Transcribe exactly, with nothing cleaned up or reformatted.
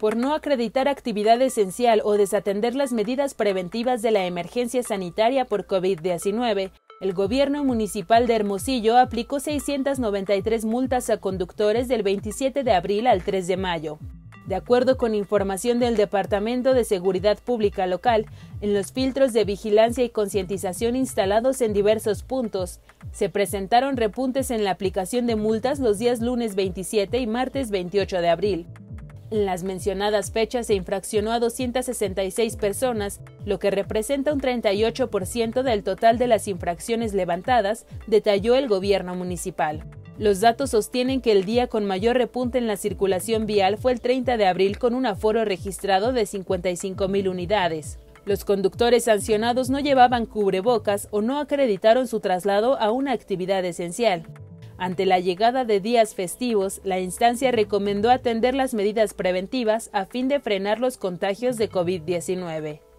por no acreditar actividad esencial o desatender las medidas preventivas de la emergencia sanitaria por COVID diecinueve, el gobierno municipal de Hermosillo aplicó seiscientas noventa y tres multas a conductores del veintisiete de abril al tres de mayo. De acuerdo con información del Departamento de Seguridad Pública local, en los filtros de vigilancia y concientización instalados en diversos puntos, se presentaron repuntes en la aplicación de multas los días lunes veintisiete y martes veintiocho de abril. En las mencionadas fechas se infraccionó a doscientas sesenta y seis personas, lo que representa un treinta y ocho por ciento del total de las infracciones levantadas, detalló el gobierno municipal. Los datos sostienen que el día con mayor repunte en la circulación vial fue el treinta de abril con un aforo registrado de cincuenta y cinco mil unidades. Los conductores sancionados no llevaban cubrebocas o no acreditaron su traslado a una actividad esencial. Ante la llegada de días festivos, la instancia recomendó atender las medidas preventivas a fin de frenar los contagios de COVID diecinueve.